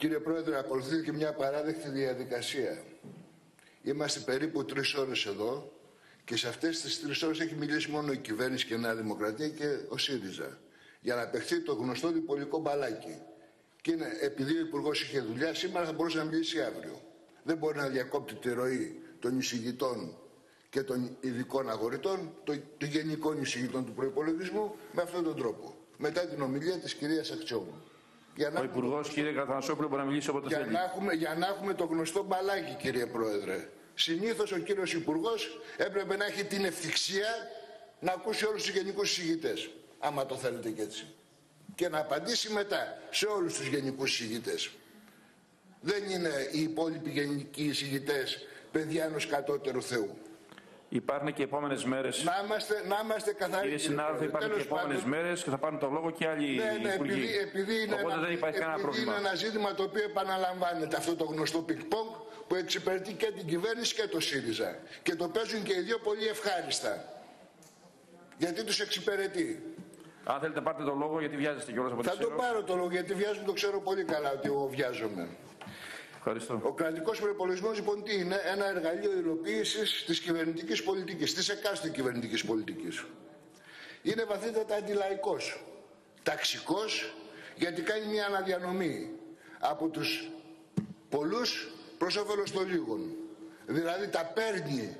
Κύριε Πρόεδρε, ακολουθεί και μια παράδεκτη διαδικασία. Είμαστε περίπου 3 ώρες εδώ και σε αυτές τις 3 ώρες έχει μιλήσει μόνο η κυβέρνηση και η Νέα Δημοκρατία και ο ΣΥΡΙΖΑ. Για να παιχθεί το γνωστό διπολικό μπαλάκι. Και είναι, επειδή ο Υπουργός είχε δουλειά, σήμερα θα μπορούσε να μιλήσει αύριο. Δεν μπορεί να διακόπτει τη ροή των εισηγητών και των ειδικών αγορητών, των γενικών εισηγητών του προϋπολογισμού, με αυτόν τον τρόπο. Μετά την ομιλία της κυρίας Αξιόμου. Ο Υπουργός, κύριε Καραθανασόπουλο, μπορεί να μιλήσει όποτε θέλει. Για να έχουμε το γνωστό μπαλάκι, κύριε Πρόεδρε. Συνήθως ο κύριος Υπουργός έπρεπε να έχει την ευθυξία να ακούσει όλους τους γενικούς εισηγητές. Άμα το θέλετε και έτσι. Και να απαντήσει μετά σε όλους τους γενικούς εισηγητές. Δεν είναι οι υπόλοιποι γενικοί εισηγητές παιδιά ενός κατώτερου Θεού. Υπάρχουν και επόμενες μέρες. Να είμαστε καθαροί. Κύριε συνάδελφε, υπάρχουν και επόμενες μέρες και θα πάρουν τον λόγο και άλλοι υπουργοί. Επειδή είναι ένα ζήτημα το οποίο επαναλαμβάνεται, αυτό το γνωστό πικ-πονγκ που εξυπηρετεί και την κυβέρνηση και το ΣΥΡΙΖΑ. Και το παίζουν και οι δύο πολύ ευχάριστα. Γιατί τους εξυπηρετεί. Αν θέλετε, πάρτε τον λόγο, γιατί βιάζεστε κιόλας από τη σειρά. Θα το πάρω τον λόγο, γιατί βιάζομαι, το ξέρω πολύ καλά ότι εγώ βιάζομαι. Ευχαριστώ. Ο κρατικός προϋπολογισμός, λοιπόν, τι είναι? Ένα εργαλείο υλοποίησης της κυβερνητικής πολιτικής, της εκάστοτε κυβερνητικής πολιτικής. Είναι βαθύτατα αντιλαϊκός, ταξικός, γιατί κάνει μια αναδιανομή από τους πολλούς προς όφελος των λίγων. Δηλαδή τα παίρνει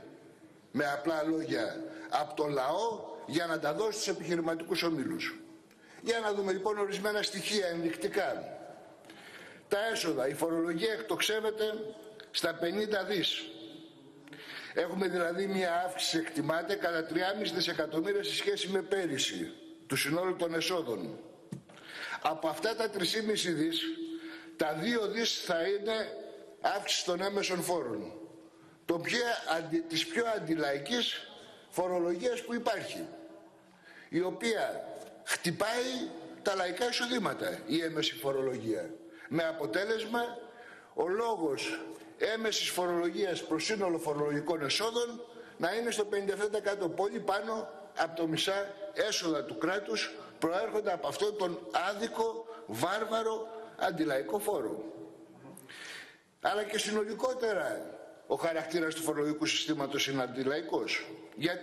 με απλά λόγια από τον λαό για να τα δώσει στους επιχειρηματικούς ομίλους. Για να δούμε λοιπόν ορισμένα στοιχεία ενδεικτικά. Τα έσοδα, η φορολογία εκτοξεύεται στα 50 δις. Έχουμε δηλαδή μια αύξηση, εκτιμάται, κατά 3,5 δισεκατομμύρια σε σχέση με πέρυσι, του συνόλου των εσόδων. Από αυτά τα 3,5 δις, τα 2 δις θα είναι αύξηση των έμεσων φόρων. Της πιο αντιλαϊκής φορολογίας που υπάρχει, η οποία χτυπάει τα λαϊκά εισοδήματα, η έμεση φορολογία. Με αποτέλεσμα, ο λόγος έμεσης φορολογίας προς σύνολο φορολογικών εσόδων να είναι στο 57%. Πολύ πάνω από το μισά έσοδα του κράτους προέρχονται από αυτόν τον άδικο, βάρβαρο, αντιλαϊκό φόρο. Αλλά και συνολικότερα ο χαρακτήρας του φορολογικού συστήματος είναι αντιλαϊκός.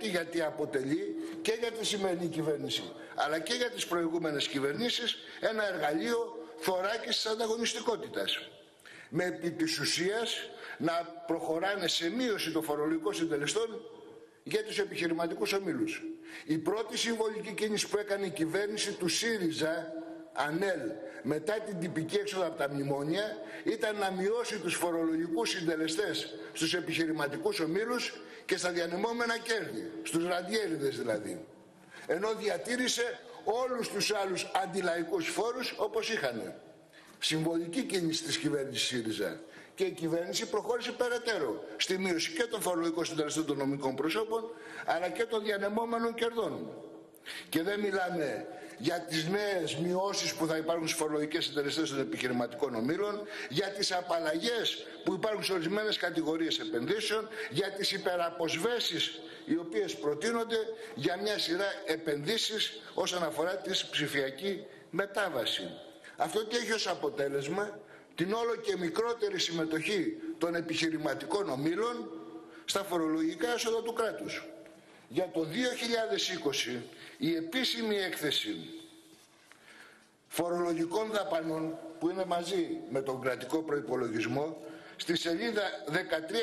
Γιατί αποτελεί και για τη σημερινή κυβέρνηση, αλλά και για τις προηγούμενες κυβερνήσεις, ένα εργαλείο θωράκης της ανταγωνιστικότητας, με επί της ουσίας να προχωράνε σε μείωση των φορολογικών συντελεστών για τους επιχειρηματικούς ομίλους. Η πρώτη συμβολική κίνηση που έκανε η κυβέρνηση του ΣΥΡΙΖΑ ΑΝΕΛ μετά την τυπική έξοδο από τα μνημόνια ήταν να μειώσει τους φορολογικούς συντελεστές στους επιχειρηματικούς ομίλους και στα διανεμόμενα κέρδη, στους ραντιέριδες δηλαδή. Ενώ διατήρησε όλους τους άλλους αντιλαϊκούς φόρους όπως είχαν. Συμβολική κίνηση της κυβέρνησης ΣΥΡΙΖΑ. Και η κυβέρνηση προχώρησε περαιτέρω στη μείωση και των φορολογικών συντελεστών των νομικών προσώπων, αλλά και των διανεμόμενων κερδών. Και δεν μιλάμε για τις νέες μειώσεις που θα υπάρχουν στις φορολογικές συντελεστές των επιχειρηματικών ομίλων, για τις απαλλαγές που υπάρχουν σε ορισμένες κατηγορίες επενδύσεων, για τις υπεραποσβέσεις οι οποίες προτείνονται για μια σειρά επενδύσεις όσον αφορά τη ψηφιακή μετάβαση. Αυτό τι έχει ως αποτέλεσμα? Την όλο και μικρότερη συμμετοχή των επιχειρηματικών ομίλων στα φορολογικά έσοδα του κράτους. Για το 2020 η επίσημη έκθεση φορολογικών δαπανών που είναι μαζί με τον κρατικό προϋπολογισμό στη σελίδα 13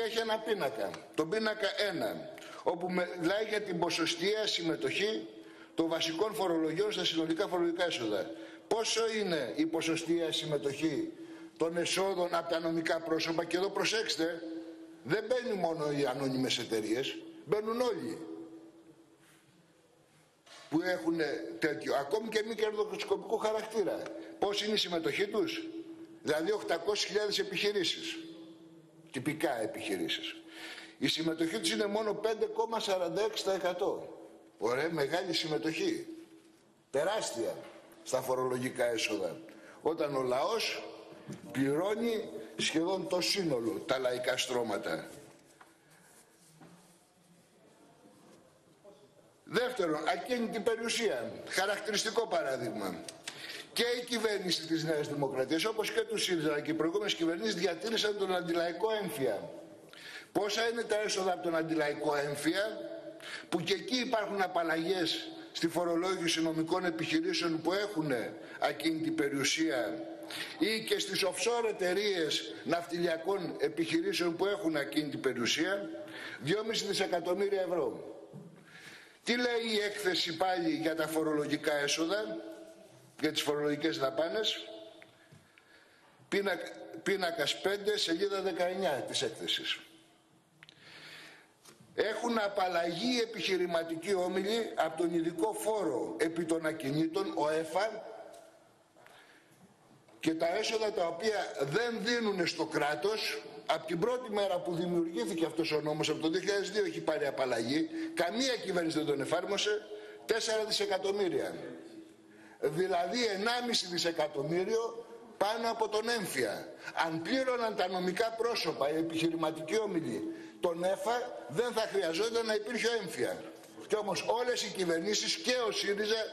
έχει ένα πίνακα, τον πίνακα 1, όπου μιλάει για την ποσοστιαία συμμετοχή των βασικών φορολογιών στα συνολικά φορολογικά έσοδα. Πόσο είναι η ποσοστιαία συμμετοχή των εσόδων από τα νομικά πρόσωπα? Και εδώ προσέξτε, δεν μπαίνουν μόνο οι ανώνυμες εταιρείες, μπαίνουν όλοι που έχουν τέτοιο, ακόμη και μη κερδοσκοπικό χαρακτήρα. Πώς είναι η συμμετοχή τους? Δηλαδή 800.000 επιχειρήσεις, τυπικά επιχειρήσεις. Η συμμετοχή τους είναι μόνο 5,46%. Ωραία, μεγάλη συμμετοχή, τεράστια στα φορολογικά έσοδα. Όταν ο λαός πληρώνει σχεδόν το σύνολο, τα λαϊκά στρώματα. Δεύτερον, ακίνητη περιουσία. Χαρακτηριστικό παράδειγμα. και η κυβέρνηση της Νέας Δημοκρατίας, όπως και του ΣΥΡΙΖΑ και οι προηγούμενες κυβερνήσεις, διατήρησαν τον αντιλαϊκό έμφυα. Πόσα είναι τα έσοδα από τον αντιλαϊκό έμφυα, που και εκεί υπάρχουν απαλλαγές στη φορολόγηση νομικών επιχειρήσεων που έχουν ακίνητη περιουσία, ή και στις offshore εταιρείες ναυτιλιακών επιχειρήσεων που έχουν ακίνητη περιουσία, 2,5 δισεκατομμύρια ευρώ. Τι λέει η έκθεση πάλι για τα φορολογικά έσοδα, για τις φορολογικές δαπάνες? Πίνακας 5, σελίδα 19 της έκθεσης. Έχουν απαλλαγή επιχειρηματικοί όμιλοι από τον ειδικό φόρο επί των ακινήτων, ο ΕΦΑΛ, και τα έσοδα τα οποία δεν δίνουν στο κράτος. Από την πρώτη μέρα που δημιουργήθηκε αυτός ο νόμος, από το 2002, έχει πάρει απαλλαγή. Καμία κυβέρνηση δεν τον εφάρμοσε. 4 δισεκατομμύρια. Δηλαδή 1,5 δισεκατομμύριο πάνω από τον έμφυα. Αν πλήρωναν τα νομικά πρόσωπα, οι επιχειρηματικοί όμιλοι, τον ΕΦΑ, δεν θα χρειαζόταν να υπήρχε έμφυα. Και όμως όλες οι κυβερνήσεις, και ο ΣΥΡΙΖΑ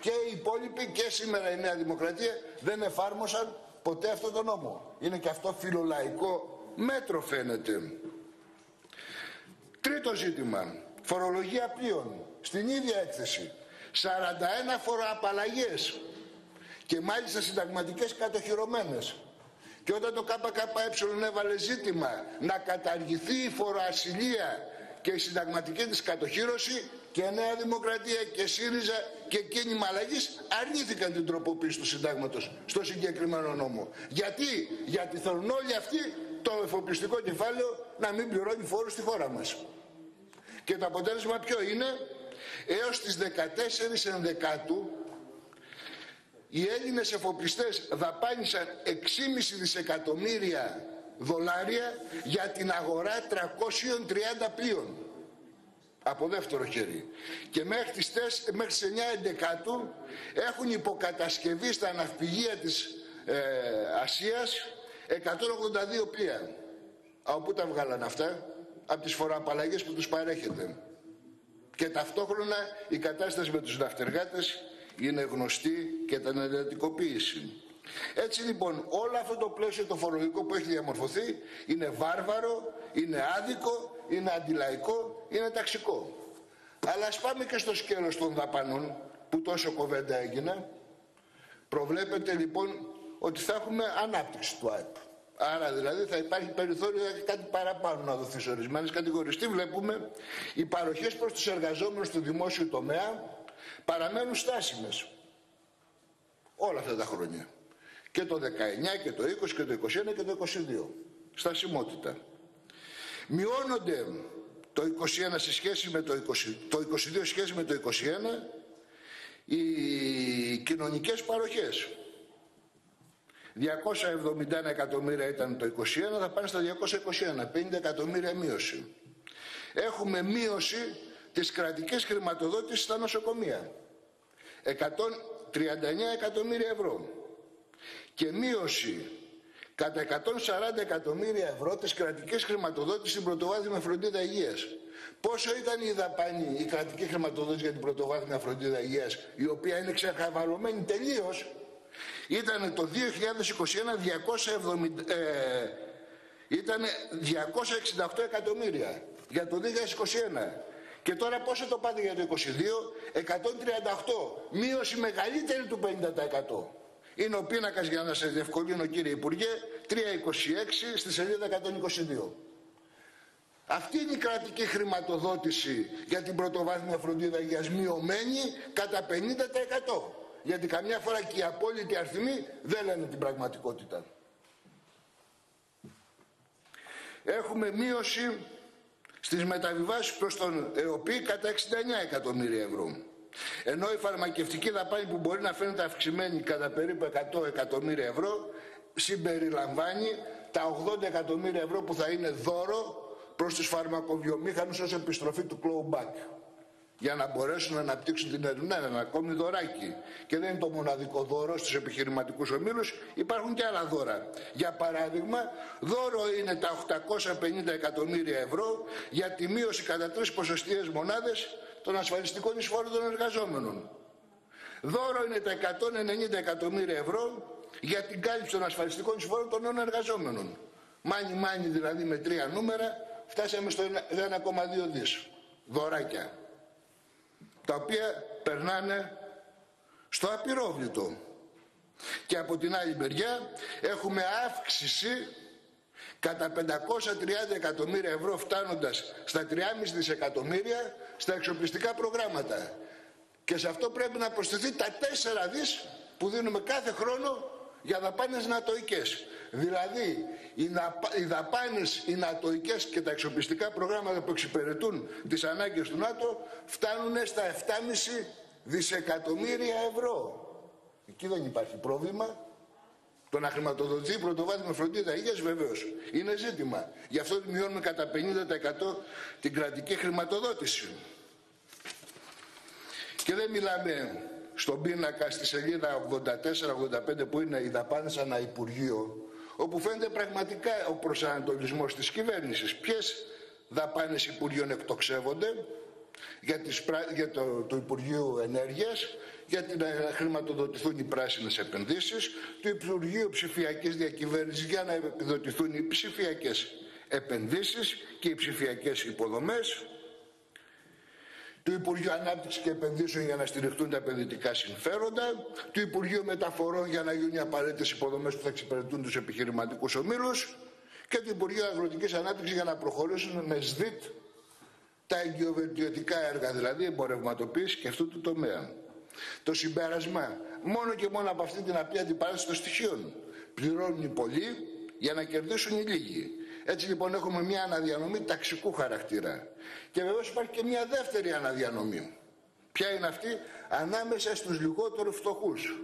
και οι υπόλοιποι, και σήμερα η Νέα Δημοκρατία, δεν εφάρμοσαν ποτέ αυτόν τον νόμο. Είναι και αυτό φιλολαϊκό μέτρο, φαίνεται. Τρίτο ζήτημα, φορολογία πλοίων. Στην ίδια έκθεση 41 φοροαπαλλαγές, και μάλιστα συνταγματικές κατοχυρωμένες. Και όταν το ΚΚΕ έβαλε ζήτημα να καταργηθεί η φοροασυλία και η συνταγματική της κατοχύρωση, και Νέα Δημοκρατία και ΣΥΡΙΖΑ και κίνημα αλλαγής αρνήθηκαν την τροποποίηση του συντάγματος στο συγκεκριμένο νόμο. Γιατί? Γιατί θέλουν όλοι αυτοί το εφοπλιστικό κεφάλαιο να μην πληρώνει φόρους στη χώρα μας. Και το αποτέλεσμα ποιο είναι? Έως τις 14 Ενδεκάτου οι Έλληνες εφοπλιστές δαπάνησαν 6,5 δισεκατομμύρια δολάρια για την αγορά 330 πλοίων από δεύτερο χέρι. Και μέχρι τις 9 Ενδεκάτου έχουν υποκατασκευή στα ναυπηγεία της Ασίας 182 πλοία. Από πού τα βγάλαν αυτά? Από τις φοροαπαλλαγές που τους παρέχεται. Και ταυτόχρονα η κατάσταση με τους ναυτεργάτες είναι γνωστή και την εντατικοποίηση. Έτσι λοιπόν όλο αυτό το πλαίσιο το φορολογικό που έχει διαμορφωθεί είναι βάρβαρο, είναι άδικο, είναι αντιλαϊκό, είναι ταξικό. Αλλά ας πάμε και στο σκέλος των δαπανών που τόσο κοβέντα έγινε. Προβλέπεται λοιπόν ότι θα έχουμε ανάπτυξη του ΑΕΠ. Άρα δηλαδή θα υπάρχει περιθώριο για κάτι παραπάνω να δοθεί σε ορισμένες κατηγορίες. Τι βλέπουμε? Οι παροχές προς τους εργαζόμενους του δημόσιου τομέα παραμένουν στάσιμες όλα αυτά τα χρόνια. Και το 19 και το 20 και το 21 και το 22. Στασιμότητα. Μειώνονται το 21 σε σχέση με το 20, το 22 σε σχέση με το 21 οι κοινωνικές παροχές. 271 εκατομμύρια ήταν το 21, θα πάνε στα 221, 50 εκατομμύρια μείωση. Έχουμε μείωση της κρατικής χρηματοδότησης στα νοσοκομεία, 139 εκατομμύρια ευρώ. Και μείωση κατά 140 εκατομμύρια ευρώ της κρατικής χρηματοδότησης στην πρωτοβάθμια φροντίδα υγείας. Πόσο ήταν η δαπάνη, η κρατική χρηματοδότηση για την πρωτοβάθμια φροντίδα υγείας, η οποία είναι ξεχαβαλωμένη τελείως? Ήταν το 2021 ήταν 268 εκατομμύρια για το 2021. Και τώρα πόσο το πάτε για το 2022? 138. Μείωση μεγαλύτερη του 50%. Είναι ο πίνακας, για να σας διευκολύνω κύριε Υπουργέ, 326 στη σελίδα 122. Αυτή είναι η κρατική χρηματοδότηση για την πρωτοβάθμια φροντίδα υγείας, μειωμένη κατά 50%. Γιατί καμιά φορά και οι απόλυτοι αριθμοί δεν λένε την πραγματικότητα. Έχουμε μείωση στις μεταβιβάσεις προς τον ΕΟΠΥ κατά 69 εκατομμύρια ευρώ. Ενώ η φαρμακευτική δαπάνη, που μπορεί να φαίνεται αυξημένη κατά περίπου 100 εκατομμύρια ευρώ, συμπεριλαμβάνει τα 80 εκατομμύρια ευρώ που θα είναι δώρο προς τους φαρμακοβιομήχανους ως επιστροφή του clawback, για να μπορέσουν να αναπτύξουν την έρευνα. Ένα ακόμη δωράκι. Και δεν είναι το μοναδικό δώρο στους επιχειρηματικούς ομίλους, υπάρχουν και άλλα δώρα. Για παράδειγμα, δώρο είναι τα 850 εκατομμύρια ευρώ για τη μείωση κατά 3 ποσοστιαίες μονάδες των ασφαλιστικών εισφόρων των εργαζόμενων. Δώρο είναι τα 190 εκατομμύρια ευρώ για την κάλυψη των ασφαλιστικών εισφορών των νέων εργαζόμενων. Μάνι δηλαδή με τρία νούμερα φτάσαμε στο 1,2 δις δωράκια, τα οποία περνάνε στο απειρόβλητο. Και από την άλλη μεριά έχουμε αύξηση κατά 530 εκατομμύρια ευρώ, φτάνοντας στα 3,5 δισεκατομμύρια στα εξοπλιστικά προγράμματα. Και σε αυτό πρέπει να προσθεθεί τα 4 δις που δίνουμε κάθε χρόνο για δαπάνες νατοικές. Δηλαδή, οι δαπάνες οι νατοικές και τα εξοπλιστικά προγράμματα που εξυπηρετούν τις ανάγκες του ΝΑΤΟ φτάνουν στα 7,5 δισεκατομμύρια ευρώ. Εκεί δεν υπάρχει πρόβλημα. Το να χρηματοδοτεί η πρωτοβάθμια φροντίδα υγείας βεβαίως είναι ζήτημα. Γι' αυτό μειώνουμε κατά 50% την κρατική χρηματοδότηση. Και δεν μιλάμε στον πίνακα στη σελίδα 84-85 που είναι οι δαπάνες ανά Υπουργείο, όπου φαίνεται πραγματικά ο προσανατολισμός της κυβέρνησης. Ποιες δαπάνες Υπουργείων εκτοξεύονται για το Υπουργείο Ενέργειας, γιατί να χρηματοδοτηθούν οι πράσινες επενδύσεις, του Υπουργείου Ψηφιακής Διακυβέρνησης για να επιδοτηθούν οι ψηφιακές επενδύσεις και οι ψηφιακές υποδομές, του Υπουργείου Ανάπτυξης και Επενδύσεων για να στηριχτούν τα επενδυτικά συμφέροντα, του Υπουργείου Μεταφορών για να γίνουν οι απαραίτητες υποδομές που θα εξυπηρετούν τους επιχειρηματικούς ομίλους και του Υπουργείου Αγροτικής Ανάπτυξης για να προχωρήσουν με ΣΔΙΤ τα εγκυοβελτιωτικά έργα, δηλαδή εμπορευματοποίηση και αυτού του τομέα. Το συμπέρασμα, μόνο και μόνο από αυτή την απλή αντιπαράθεση των στοιχείων, πληρώνουν οι πολλοί για να κερδίσουν οι λίγοι. Έτσι λοιπόν έχουμε μια αναδιανομή ταξικού χαρακτήρα. Και βεβαίως υπάρχει και μια δεύτερη αναδιανομή. Ποια είναι αυτή? Ανάμεσα στους λιγότερους φτωχούς,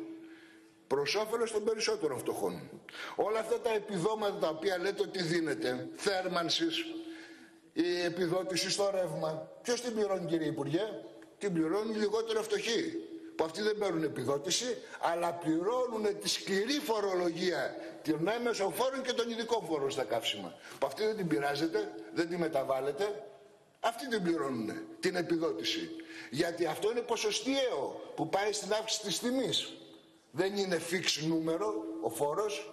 προς όφελος των περισσότερων φτωχών. Όλα αυτά τα επιδόματα τα οποία λέτε ότι δίνεται, θέρμανσης, η επιδότηση στο ρεύμα, ποιος την πληρώνει κύριε Υπουργέ? Την πληρώνουν οι λιγότερο φτωχοί, που αυτοί δεν παίρνουν επιδότηση, αλλά πληρώνουν τη σκληρή φορολογία των έμεσων φόρων και των ειδικών φόρων στα καύσιμα. Που αυτοί δεν την πειράζεται, δεν την μεταβάλλεται, αυτοί την πληρώνουν την επιδότηση. Γιατί αυτό είναι ποσοστιαίο που πάει στην αύξηση της τιμής. Δεν είναι fix νούμερο ο φόρος.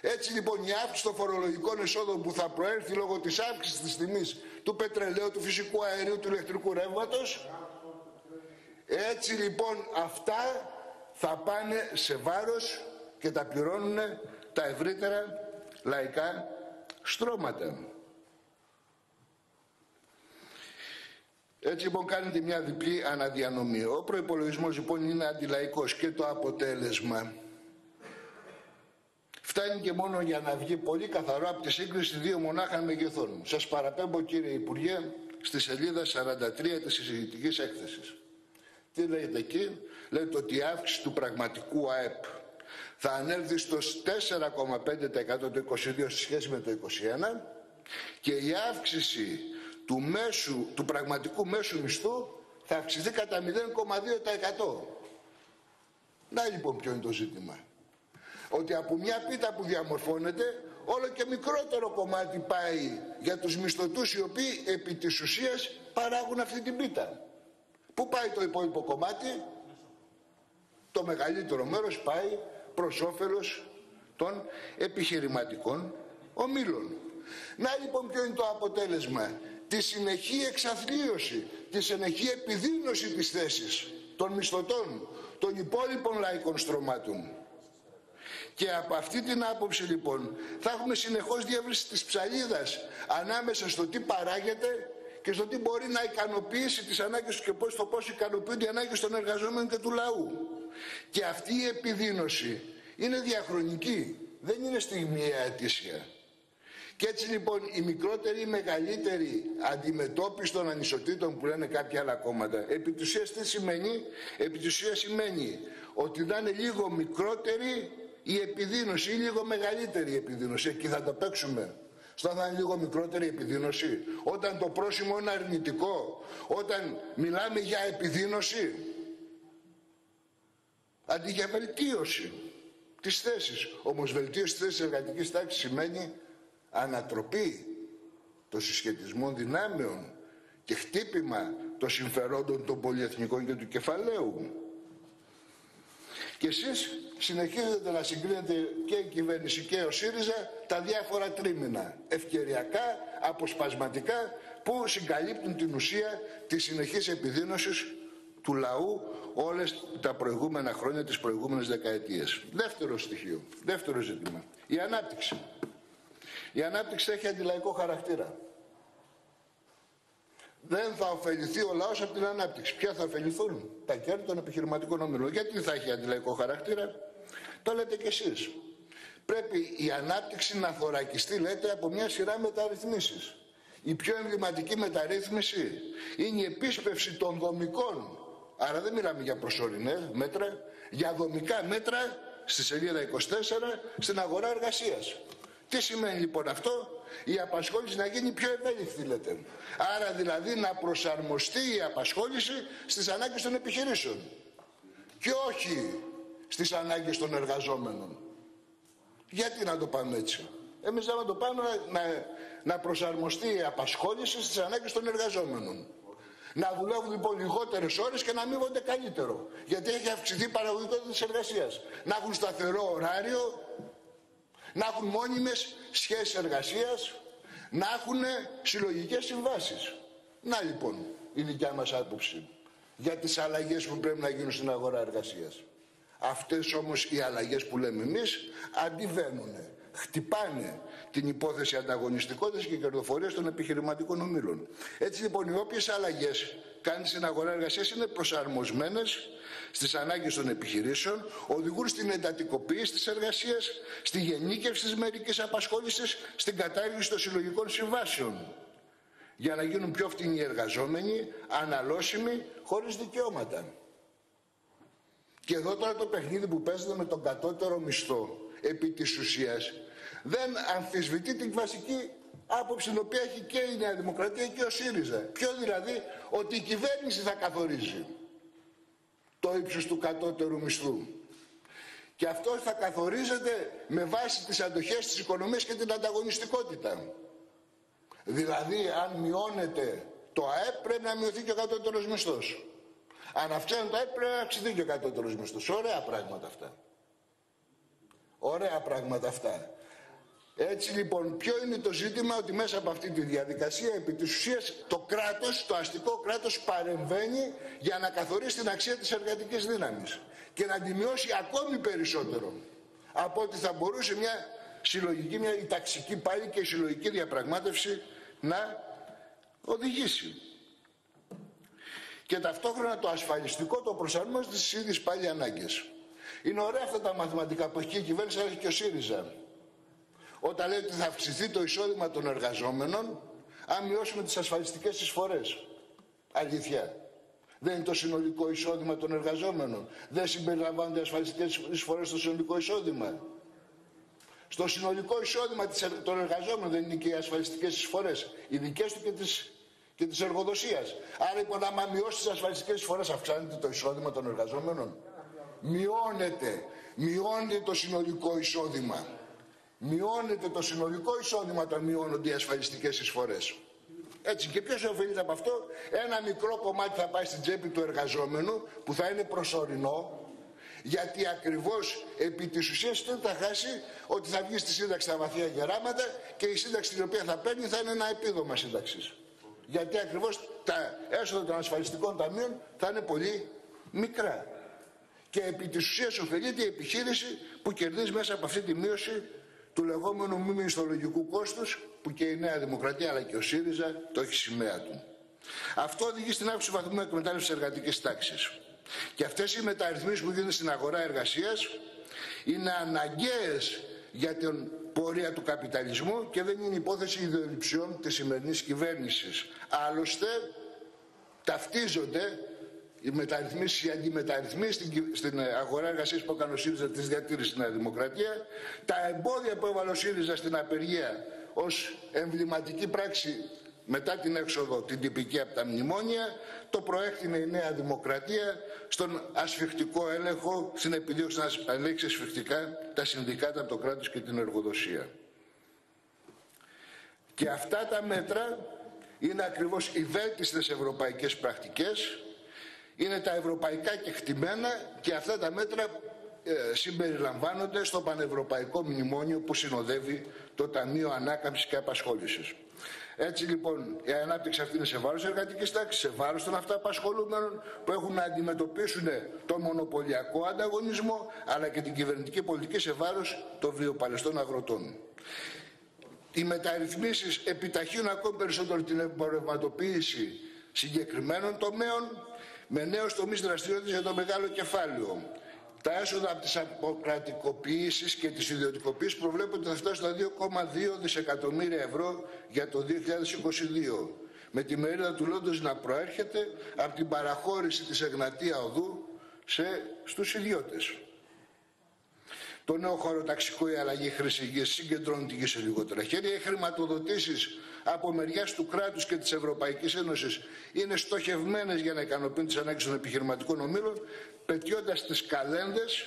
Έτσι λοιπόν η αύξηση των φορολογικών εσόδων που θα προέλθει λόγω της αύξησης της τιμής του πετρελαίου, του φυσικού αερίου, του ηλεκτρικού ρεύματος, έτσι λοιπόν αυτά θα πάνε σε βάρος και τα πληρώνουν τα ευρύτερα λαϊκά στρώματα. Έτσι λοιπόν κάνετε μια διπλή αναδιανομή. Ο προϋπολογισμός λοιπόν είναι αντιλαϊκός και το αποτέλεσμα φτάνει και μόνο για να βγει πολύ καθαρό από τη σύγκριση δύο μονάχα μεγεθών. Σας παραπέμπω κύριε Υπουργέ στη σελίδα 43 της συζητητικής έκθεσης. Τι λέτε εκεί? Λέτε ότι η αύξηση του πραγματικού ΑΕΠ θα ανέλθει στο 4,5% το 22 σε σχέση με το 21 και η αύξηση του πραγματικού μέσου μισθού θα αυξηθεί κατά 0,2%. Να λοιπόν ποιο είναι το ζήτημα. Ότι από μια πίτα που διαμορφώνεται, όλο και μικρότερο κομμάτι πάει για τους μισθωτούς οι οποίοι επί της ουσίας παράγουν αυτή την πίτα. Πού πάει το υπόλοιπο κομμάτι? Το μεγαλύτερο μέρος πάει προς όφελος των επιχειρηματικών ομίλων. Να λοιπόν ποιο είναι το αποτέλεσμα? Τη συνεχή εξαθλίωση, τη συνεχή επιδείνωση της θέσης των μισθωτών, των υπόλοιπων λαϊκών στρωμάτων. Και από αυτή την άποψη λοιπόν θα έχουμε συνεχώς διεύρυνση της ψαλίδας ανάμεσα στο τι παράγεται και στο τι μπορεί να ικανοποιήσει τις ανάγκες του και πώς ικανοποιούνται οι ανάγκες των εργαζόμενων και του λαού. Και αυτή η επιδείνωση είναι διαχρονική, δεν είναι στιγμιαία αιτήσια. Και έτσι λοιπόν η μικρότερη ή μεγαλύτερη αντιμετώπιση των ανισοτήτων που λένε κάποια άλλα κόμματα, επί της ουσίας τι σημαίνει? Επί της ουσίας σημαίνει ότι να είναι λίγο μικρότερη η επιδείνωση ή λίγο μεγαλύτερη η επιδείνωση. Εκεί θα τα παίξουμε. Στα θα είναι λίγο μικρότερη η επιδείνωση. Όταν το πρόσημο είναι αρνητικό, όταν μιλάμε για επιδείνωση, αντί για βελτίωση της θέσης. Όμως βελτίωση της θέσης εργατικής τάξης σημαίνει ανατροπή των συσχετισμών δυνάμεων και χτύπημα των συμφερόντων των πολυεθνικών και του κεφαλαίου. Και εσείς συνεχίζετε να συγκρίνετε και η κυβέρνηση και ο ΣΥΡΙΖΑ τα διάφορα τρίμηνα, ευκαιριακά, αποσπασματικά, που συγκαλύπτουν την ουσία της συνεχής επιδείνωσης του λαού όλες τα προηγούμενα χρόνια, τις προηγούμενες δεκαετίες. Δεύτερο στοιχείο, δεύτερο ζήτημα, η ανάπτυξη. Η ανάπτυξη έχει αντιλαϊκό χαρακτήρα. Δεν θα ωφεληθεί ο λαός από την ανάπτυξη. Ποια θα ωφεληθούν? Τα κέρδη των επιχειρηματικών ομιλών. Γιατί θα έχει αντιλαϊκό χαρακτήρα? Το λέτε κι εσείς. Πρέπει η ανάπτυξη να θωρακιστεί, λέτε, από μια σειρά μεταρρυθμίσεις. Η πιο εμβληματική μεταρρύθμιση είναι η επίσπευση των δομικών, άρα δεν μιλάμε για προσωρινές μέτρα, για δομικά μέτρα, στη σελίδα 24, στην αγορά εργασίας. Τι σημαίνει λοιπόν αυτό? Η απασχόληση να γίνει πιο ευέλικτη, λέτε. Άρα δηλαδή να προσαρμοστεί η απασχόληση στις ανάγκες των επιχειρήσεων και όχι στις ανάγκες των εργαζόμενων. Γιατί να το πάμε έτσι? Εμείς να το πάμε να προσαρμοστεί η απασχόληση στις ανάγκες των εργαζόμενων. Να δουλεύουν λοιπόν λιγότερες ώρες και να αμείβονται καλύτερο. Γιατί έχει αυξηθεί η παραγωγικότητα της εργασίας. Να έχουν σταθερό ωράριο, να έχουν μόνιμες σχέσεις εργασίας, να έχουν συλλογικές συμβάσεις. Να λοιπόν η δικιά μας άποψη για τις αλλαγές που πρέπει να γίνουν στην αγορά εργασίας. Αυτές όμως οι αλλαγές που λέμε εμείς αντιβαίνουν, χτυπάνε την υπόθεση ανταγωνιστικότητας και κερδοφορίας των επιχειρηματικών ομίλων. Έτσι λοιπόν οι όποιες αλλαγές κάνει στην αγορά εργασίας είναι προσαρμοσμένες στις ανάγκες των επιχειρήσεων, οδηγούν στην εντατικοποίηση της εργασίας, στη γενίκευση της μερικής απασχόλησης, στην κατάργηση των συλλογικών συμβάσεων, για να γίνουν πιο φτηνοί οι εργαζόμενοι, αναλώσιμοι, χωρίς δικαιώματα. Και εδώ τώρα το παιχνίδι που παίζεται με τον κατώτερο μισθό, επί της ουσίας, δεν αμφισβητεί την βασική άποψη την οποία έχει και η Νέα Δημοκρατία και ο ΣΥΡΙΖΑ. Ποιο δηλαδή? Ότι η κυβέρνηση θα καθορίζει το ύψος του κατώτερου μισθού. Και αυτό θα καθορίζεται με βάση τις αντοχές της οικονομίας και την ανταγωνιστικότητα. Δηλαδή, αν μειώνεται το ΑΕΠ, πρέπει να μειωθεί και ο κατώτερος μισθός. Αν αυξάνεται το ΑΕΠ, πρέπει να αυξηθεί και ο κατώτερος μισθός. Ωραία πράγματα αυτά. Ωραία πράγματα αυτά. Έτσι λοιπόν, ποιο είναι το ζήτημα? Ότι μέσα από αυτή τη διαδικασία, επί της ουσίας, το κράτος, το αστικό κράτος παρεμβαίνει για να καθορίσει την αξία της εργατικής δύναμης και να τη μειώσει ακόμη περισσότερο από ό,τι θα μπορούσε μια συλλογική, η ταξική πάλι και η συλλογική διαπραγμάτευση να οδηγήσει. Και ταυτόχρονα το ασφαλιστικό το προσαρμόζεται στις ίδιες πάλι ανάγκες. Είναι ωραία αυτά τα μαθηματικά που έχει η κυβέρνηση, αλλά και ο ΣΥΡΙΖΑ. Όταν λέει ότι θα αυξηθεί το εισόδημα των εργαζόμενων, αν μειώσουμε τις ασφαλιστικές εισφορές. Αλήθεια. Δεν είναι το συνολικό εισόδημα των εργαζόμενων. Δεν συμπεριλαμβάνονται οι ασφαλιστικές εισφορές στο συνολικό εισόδημα. Στο συνολικό εισόδημα των εργαζόμενων δεν είναι και οι ασφαλιστικές εισφορές, οι δικές του και της εργοδοσίας. Άρα λοιπόν, άμα μειώσει τις ασφαλιστικές εισφορές, αυξάνεται το εισόδημα των εργαζόμενων. Μειώνεται το συνολικό εισόδημα. Μειώνεται το συνολικό εισόδημα όταν μειώνονται οι ασφαλιστικές εισφορές. Έτσι, και ποιος ωφελείται από αυτό? Ένα μικρό κομμάτι θα πάει στην τσέπη του εργαζόμενου, που θα είναι προσωρινό, γιατί ακριβώς επί της ουσίας δεν θα χάσει ότι θα βγει στη σύνταξη τα βαθιά γεράματα και η σύνταξη την οποία θα παίρνει θα είναι ένα επίδομα σύνταξης. Γιατί ακριβώς τα έσοδα των ασφαλιστικών ταμείων θα είναι πολύ μικρά. Και επί της ουσίας ωφελείται η επιχείρηση που κερδίζει μέσα από αυτή τη μείωση του λεγόμενου μη μισθολογικού κόστους, που και η Νέα Δημοκρατία αλλά και ο ΣΥΡΙΖΑ το έχει σημαία του. Αυτό οδηγεί στην αύξηση του βαθμού εκμετάλλευσης εργατικής τάξης. Και αυτές οι μεταρρυθμίσεις που γίνονται στην αγορά εργασίας είναι αναγκαίες για την πορεία του καπιταλισμού και δεν είναι υπόθεση ιδεολειψιών της σημερινής κυβέρνησης. Άλλωστε, ταυτίζονται οι μεταρρυθμίσεις, οι αντιμεταρρυθμίσεις στην αγορά εργασίας που έκανε ο ΣΥΡΙΖΑ, της διατήρησης στην Νέα Δημοκρατία, τα εμπόδια που έβαλε ο ΣΥΡΙΖΑ στην απεργία ως εμβληματική πράξη μετά την έξοδο, την τυπική από τα μνημόνια, το προέκτηνε η Νέα Δημοκρατία στον ασφιχτικό έλεγχο, στην επιδίωξη να ελέγξει ασφιχτικά τα συνδικάτα από το κράτος και την εργοδοσία. Και αυτά τα μέτρα είναι ακριβώς οι βέλτιστες ευρωπαϊκές πρακτικές, είναι τα ευρωπαϊκά κεκτημένα και αυτά τα μέτρα συμπεριλαμβάνονται στο πανευρωπαϊκό μνημόνιο που συνοδεύει το Ταμείο Ανάκαμψης και Απασχόλησης. Έτσι λοιπόν, η ανάπτυξη αυτή είναι σε βάρος της εργατικής τάξης, σε βάρος των αυταπασχολούμενων που έχουν να αντιμετωπίσουν τον μονοπωλιακό ανταγωνισμό αλλά και την κυβερνητική πολιτική σε βάρος των βιοπαλαιστών αγροτών. Οι μεταρρυθμίσεις επιταχύνουν ακόμη περισσότερο την εμπορευματοποίηση συγκεκριμένων τομέων με νέους τομείς δραστηριότητας για το μεγάλο κεφάλαιο. Τα έσοδα από τις αποκρατικοποιήσεις και τις ιδιωτικοποιήσεις προβλέπονται να φτάσουν στα 2,2 δισεκατομμύρια ευρώ για το 2022, με τη μερίδα του Λόντος να προέρχεται από την παραχώρηση της Εγνατία Οδού στους ιδιώτες. Το νέο χωροταξικό, η αλλαγή χρήση γης συγκεντρώνει τη γη σε λιγότερα χέρια. Οι χρηματοδοτήσεις από μεριάς του κράτους και της Ευρωπαϊκής Ένωσης είναι στοχευμένες για να ικανοποιούν τις ανάγκες των επιχειρηματικών ομίλων, πετιώντας τις καλένδες,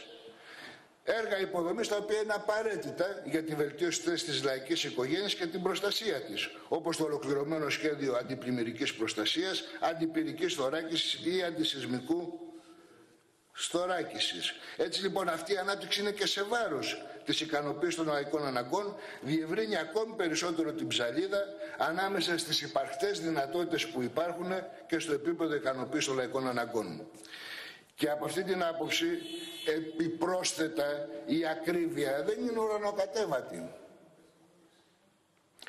έργα υποδομής τα οποία είναι απαραίτητα για τη βελτίωση της θέσης της λαϊκής οικογένειας και την προστασία της, όπως το ολοκληρωμένο σχέδιο αντιπλημμυρικής προστασίας, αντιπυρικής θωράκισης ή αντισυσμικού. Έτσι λοιπόν αυτή η ανάπτυξη είναι και σε βάρος της ικανοποίησης των λαϊκών αναγκών, διευρύνει ακόμη περισσότερο την ψαλίδα ανάμεσα στις υπαρκτές δυνατότητες που υπάρχουν και στο επίπεδο ικανοποίησης των λαϊκών αναγκών. Και από αυτή την άποψη επιπρόσθετα η ακρίβεια δεν είναι ουρανοκατέβατη.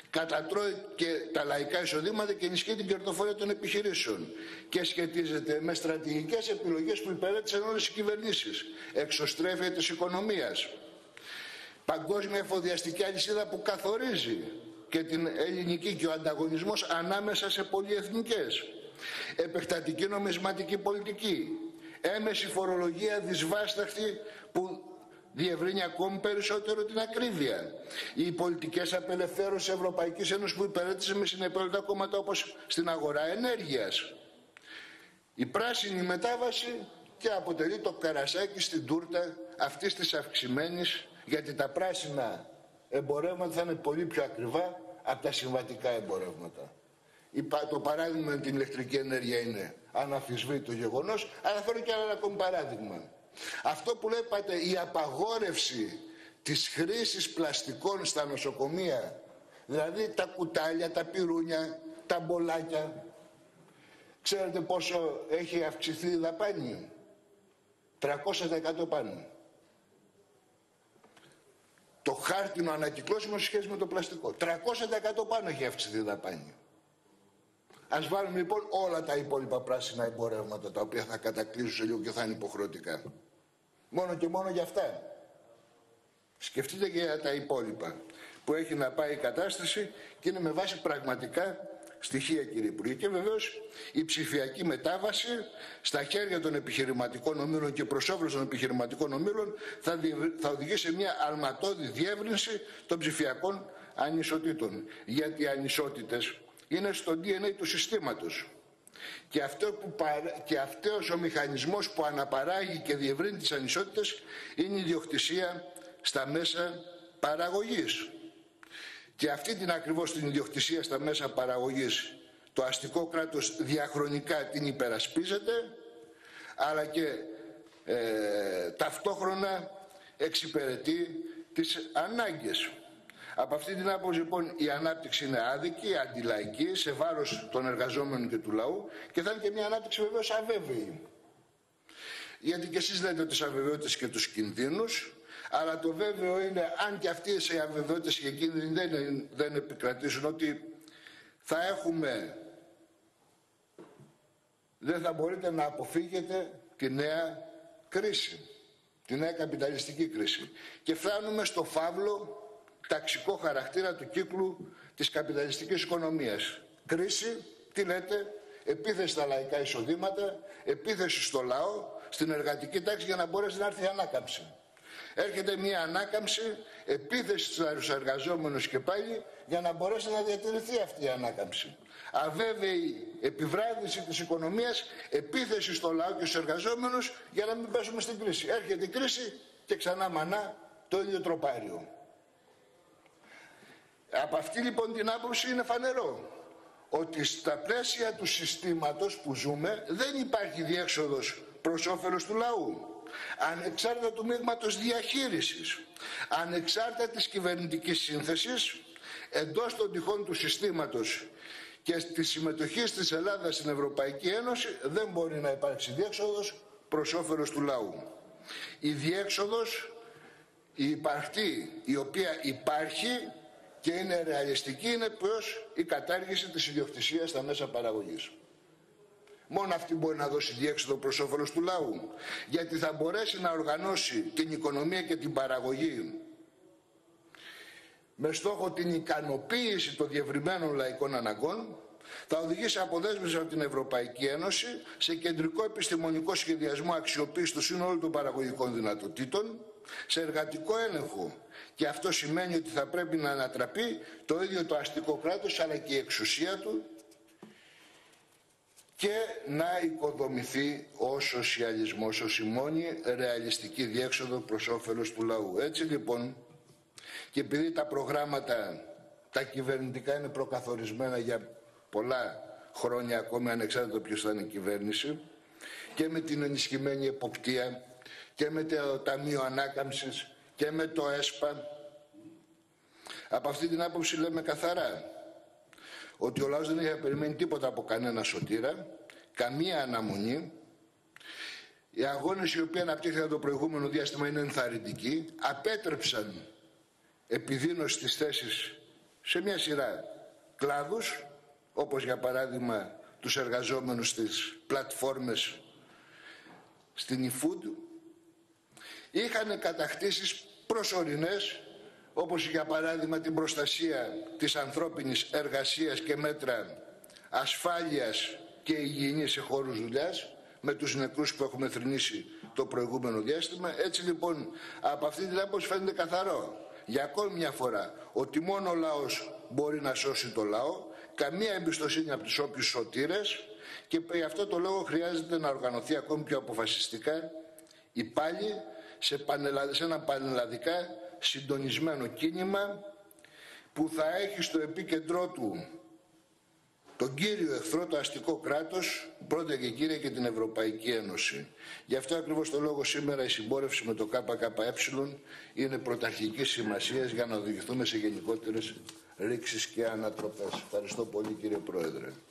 Κατατρώει και τα λαϊκά εισοδήματα και ενισχύει την κερδοφορία των επιχειρήσεων και σχετίζεται με στρατηγικές επιλογές που υπηρέτησαν όλες οι κυβερνήσεις, εξωστρέφεια της οικονομίας, παγκόσμια εφοδιαστική αλυσίδα που καθορίζει και την ελληνική και ο ανταγωνισμός ανάμεσα σε πολυεθνικές, επεκτατική νομισματική πολιτική, έμεση φορολογία δυσβάσταχτη που διευρύνει ακόμη περισσότερο την ακρίβεια. Οι πολιτικές απελευθέρωσης Ευρωπαϊκής Ένωσης που υπηρέτησε με συνεπέλωτα κόμματα όπως στην αγορά ενέργειας. Η πράσινη μετάβαση και αποτελεί το καρασάκι στην τούρτα αυτής της αυξημένης, γιατί τα πράσινα εμπορεύματα θα είναι πολύ πιο ακριβά από τα συμβατικά εμπορεύματα. Το παράδειγμα με την ηλεκτρική ενέργεια είναι αναμφισβήτητο γεγονός, αλλά φέρω και ένα ακόμη παράδειγμα. Αυτό που βλέπατε, η απαγόρευση της χρήσης πλαστικών στα νοσοκομεία, δηλαδή τα κουτάλια, τα πυρούνια, τα μπολάκια. Ξέρετε πόσο έχει αυξηθεί η δαπάνη? 300% πάνω. Το χάρτινο ανακυκλώσιμο σε σχέση με το πλαστικό. 300% πάνω έχει αυξηθεί η δαπάνη. Ας βάλουμε λοιπόν όλα τα υπόλοιπα πράσινα εμπορεύματα τα οποία θα κατακλείσουν σε λίγο και θα είναι υποχρεωτικά. Μόνο και μόνο για αυτά. Σκεφτείτε και για τα υπόλοιπα που έχει να πάει η κατάσταση και είναι με βάση πραγματικά στοιχεία, κύριε Υπουργέ. Και βεβαίως η ψηφιακή μετάβαση στα χέρια των επιχειρηματικών ομίλων και προς όφελος των επιχειρηματικών ομίλων θα οδηγήσει σε μια αλματώδη διεύρυνση των ψηφιακών ανισοτήτων. Γιατί οι ανισότητες είναι στο DNA του συστήματος. Και αυτός ο μηχανισμός που αναπαράγει και διευρύνει τις ανισότητες είναι η ιδιοκτησία στα μέσα παραγωγής. Και αυτή την ακριβώς την ιδιοκτησία στα μέσα παραγωγής το αστικό κράτος διαχρονικά την υπερασπίζεται, αλλά και ταυτόχρονα εξυπηρετεί τις ανάγκες. Από αυτή την άποψη λοιπόν η ανάπτυξη είναι άδικη, αντιλαϊκή, σε βάρος των εργαζόμενων και του λαού και θα είναι και μια ανάπτυξη βεβαίως αβέβαιη. Γιατί και εσείς λέτε τις αβεβαιότητες και τους κινδύνους, αλλά το βέβαιο είναι αν και αυτές οι αβεβαιότητες και οι κίνδυνοι δεν επικρατήσουν, ότι θα έχουμε, δεν θα μπορείτε να αποφύγετε τη νέα κρίση, τη νέα καπιταλιστική κρίση. Και φτάνουμε στο φαύλο ταξικό χαρακτήρα του κύκλου της καπιταλιστικής οικονομίας. Κρίση, τι λέτε, επίθεση στα λαϊκά εισοδήματα, επίθεση στο λαό, στην εργατική τάξη για να μπορέσει να έρθει η ανάκαμψη. Έρχεται μια ανάκαμψη, επίθεση στους εργαζόμενους και πάλι για να μπορέσει να διατηρηθεί αυτή η ανάκαμψη. Αβέβαιη επιβράδυνση της οικονομίας, επίθεση στο λαό και στους εργαζόμενους για να μην πέσουμε στην κρίση. Έρχεται η κρίση και ξανά μανά το ίδιο τροπάριο. Από αυτή λοιπόν την άποψη είναι φανερό ότι στα πλαίσια του συστήματος που ζούμε δεν υπάρχει διέξοδος προς όφελος του λαού, ανεξάρτητα του μείγματος διαχείρισης, ανεξάρτητα της κυβερνητικής σύνθεσης εντός των τυχών του συστήματος και τη συμμετοχή της Ελλάδας στην Ευρωπαϊκή Ένωση, δεν μπορεί να υπάρξει διέξοδος προς όφελος του λαού. Η διέξοδος, η υπαρκτή, η οποία υπάρχει και είναι ρεαλιστική, είναι προς η κατάργηση της ιδιοκτησίας στα μέσα παραγωγής. Μόνο αυτή μπορεί να δώσει διέξοδο προς όφελος του λαού, γιατί θα μπορέσει να οργανώσει την οικονομία και την παραγωγή με στόχο την ικανοποίηση των διευρυμένων λαϊκών αναγκών, θα οδηγήσει αποδέσμευση από την Ευρωπαϊκή Ένωση σε κεντρικό επιστημονικό σχεδιασμό αξιοποίηση του σύνολου των παραγωγικών δυνατοτήτων, σε εργατικό έλεγχο. Και αυτό σημαίνει ότι θα πρέπει να ανατραπεί το ίδιο το αστικό κράτος, αλλά και η εξουσία του, και να οικοδομηθεί ο σοσιαλισμός ως η μόνη ρεαλιστική διέξοδο προς όφελος του λαού. Έτσι λοιπόν, και επειδή τα προγράμματα τα κυβερνητικά είναι προκαθορισμένα για πολλά χρόνια ακόμη, ανεξάρτητα ποιος θα είναι η κυβέρνηση, και με την ενισχυμένη εποπτεία και με το Ταμείο Ανάκαμψης και με το ΕΣΠΑ, από αυτή την άποψη λέμε καθαρά ότι ο λαός δεν είχε περιμένει τίποτα από κανένα σωτήρα, καμία αναμονή. Οι αγώνες οι οποίοι αναπτύχθηκαν το προηγούμενο διάστημα είναι ενθαρρυντικοί, απέτρεψαν επιδείνωση της θέσης σε μια σειρά κλάδους, όπως για παράδειγμα τους εργαζόμενους στις πλατφόρμες στην e-food. Είχαν κατακτήσεις προσωρινές, όπως για παράδειγμα την προστασία της ανθρώπινης εργασίας και μέτρα ασφάλειας και υγιεινής σε χώρους δουλειάς, με τους νεκρούς που έχουμε θρηνήσει το προηγούμενο διάστημα. Έτσι λοιπόν, από αυτή την άποψη φαίνεται καθαρό για ακόμη μια φορά ότι μόνο ο λαός μπορεί να σώσει το λαό, καμία εμπιστοσύνη από τους όποιους σωτήρες, και γι' αυτό το λόγο χρειάζεται να οργανωθεί ακόμη πιο αποφασιστικά η πάλη σε ένα πανελλαδικά συντονισμένο κίνημα που θα έχει στο επίκεντρό του τον κύριο εχθρό, το αστικό κράτος, πρώτα και κύρια, και την Ευρωπαϊκή Ένωση. Γι' αυτό ακριβώς το λόγο σήμερα η συμπόρευση με το ΚΚΕ είναι πρωταρχικής σημασίας για να οδηγηθούμε σε γενικότερες ρήξεις και ανατροπές. Ευχαριστώ πολύ, κύριε Πρόεδρε.